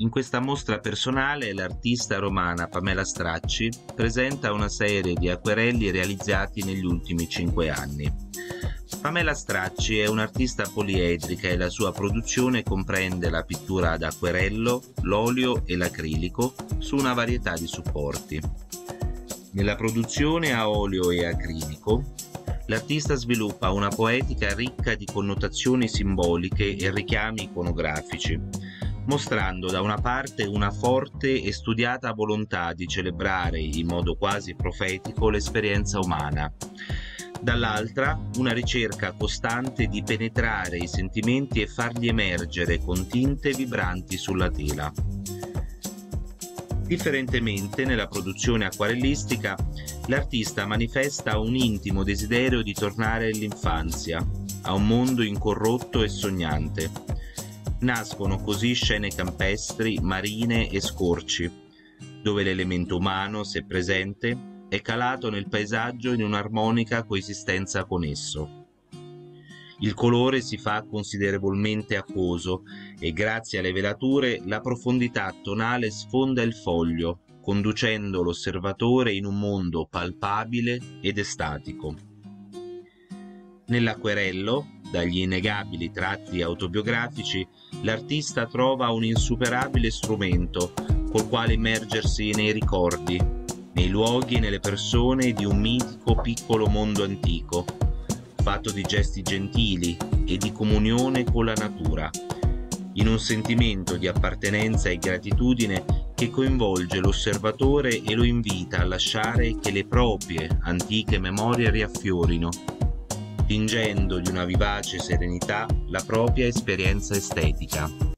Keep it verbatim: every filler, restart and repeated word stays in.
In questa mostra personale l'artista romana Pamela Stracci presenta una serie di acquerelli realizzati negli ultimi cinque anni. Pamela Stracci è un'artista poliedrica e la sua produzione comprende la pittura ad acquerello, l'olio e l'acrilico su una varietà di supporti. Nella produzione a olio e acrilico, l'artista sviluppa una poetica ricca di connotazioni simboliche e richiami iconografici, mostrando da una parte una forte e studiata volontà di celebrare in modo quasi profetico l'esperienza umana, dall'altra una ricerca costante di penetrare i sentimenti e farli emergere con tinte vibranti sulla tela. Differentemente, nella produzione acquarellistica, l'artista manifesta un intimo desiderio di tornare all'infanzia, a un mondo incorrotto e sognante. Nascono così scene campestri, marine e scorci, dove l'elemento umano, se presente, è calato nel paesaggio in un'armonica coesistenza con esso. Il colore si fa considerevolmente acquoso e grazie alle velature la profondità tonale sfonda il foglio, conducendo l'osservatore in un mondo palpabile ed estatico. Nell'acquerello, dagli innegabili tratti autobiografici, l'artista trova un insuperabile strumento col quale immergersi nei ricordi, nei luoghi e nelle persone di un mitico piccolo mondo antico, fatto di gesti gentili e di comunione con la natura, in un sentimento di appartenenza e gratitudine che coinvolge l'osservatore e lo invita a lasciare che le proprie antiche memorie riaffiorino, tingendo di una vivace serenità la propria esperienza estetica.